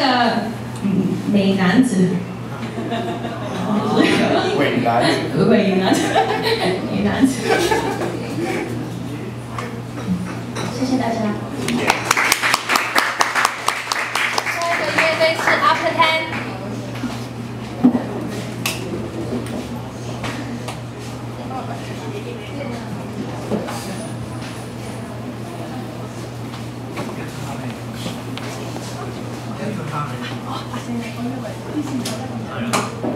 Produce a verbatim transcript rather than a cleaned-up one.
的美男子，伪男子，伪男子，美男子。谢谢大家。下一个乐队是 After Ten。 Thank you.